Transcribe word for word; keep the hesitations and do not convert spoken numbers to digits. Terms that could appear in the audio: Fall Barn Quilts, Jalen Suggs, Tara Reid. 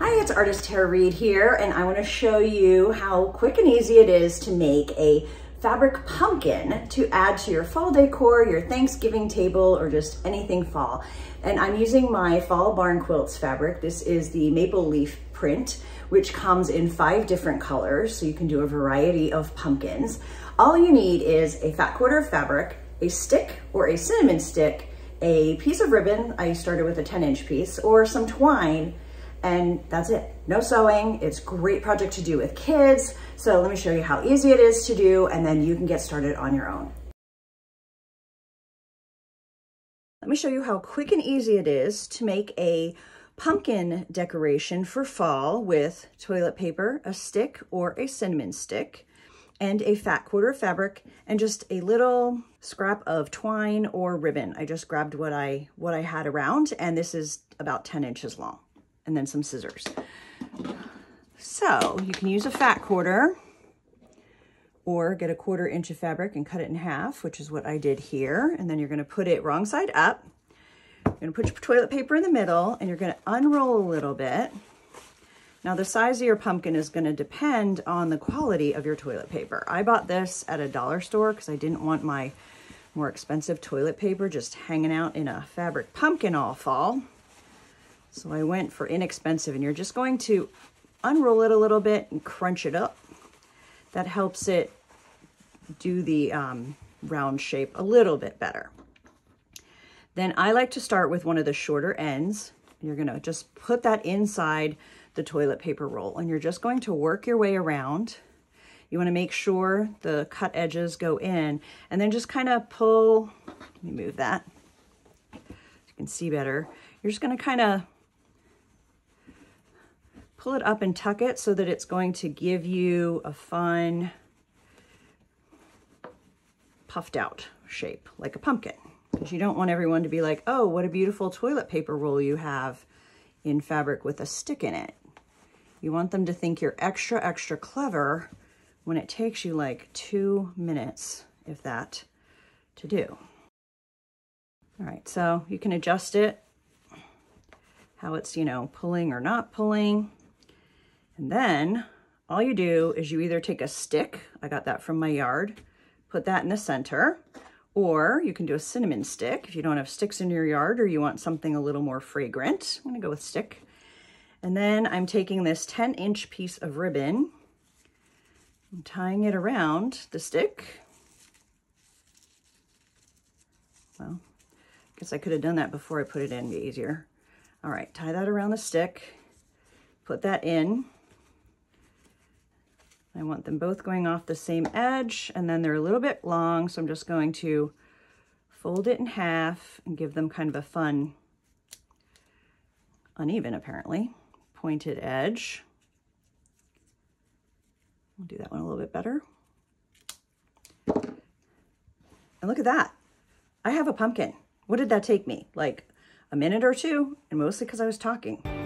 Hi, it's artist Tara Reid here, and I want to show you how quick and easy it is to make a fabric pumpkin to add to your fall decor, your Thanksgiving table, or just anything fall. And I'm using my Fall Barn Quilts fabric. This is the maple leaf print, which comes in five different colors, so you can do a variety of pumpkins. All you need is a fat quarter of fabric, a stick or a cinnamon stick, a piece of ribbon, I started with a ten inch piece, or some twine, and that's it. No sewing. It's a great project to do with kids. So let me show you how easy it is to do, and then you can get started on your own. Let me show you how quick and easy it is to make a pumpkin decoration for fall with toilet paper, a stick or a cinnamon stick, and a fat quarter of fabric, and just a little scrap of twine or ribbon. I just grabbed what I, what I had around, and this is about ten inches long. And then some scissors. So you can use a fat quarter or get a quarter inch of fabric and cut it in half, which is what I did here. And then you're gonna put it wrong side up. You're gonna put your toilet paper in the middle, and you're gonna unroll a little bit. Now the size of your pumpkin is gonna depend on the quality of your toilet paper. I bought this at a dollar store because I didn't want my more expensive toilet paper just hanging out in a fabric pumpkin all fall. So I went for inexpensive, and you're just going to unroll it a little bit and crunch it up. That helps it do the um, round shape a little bit better. Then I like to start with one of the shorter ends. You're going to just put that inside the toilet paper roll, and you're just going to work your way around. You want to make sure the cut edges go in, and then just kind of pull, let me move that so you can see better. You're just going to kind of pull it up and tuck it so that it's going to give you a fun puffed out shape, like a pumpkin. Because you don't want everyone to be like, oh, what a beautiful toilet paper roll you have in fabric with a stick in it. You want them to think you're extra, extra clever when it takes you like two minutes, if that, to do. All right, so you can adjust it how it's, you know, pulling or not pulling. And then all you do is you either take a stick, I got that from my yard, put that in the center, or you can do a cinnamon stick if you don't have sticks in your yard or you want something a little more fragrant. I'm gonna go with stick. And then I'm taking this ten inch piece of ribbon, I'm tying it around the stick. Well, I guess I could have done that before I put it in, it'd be easier. All right, tie that around the stick, put that in. I want them both going off the same edge, and then they're a little bit long, so I'm just going to fold it in half and give them kind of a fun, uneven apparently, pointed edge. We'll do that one a little bit better. And look at that. I have a pumpkin. What did that take me? Like a minute or two, and mostly because I was talking.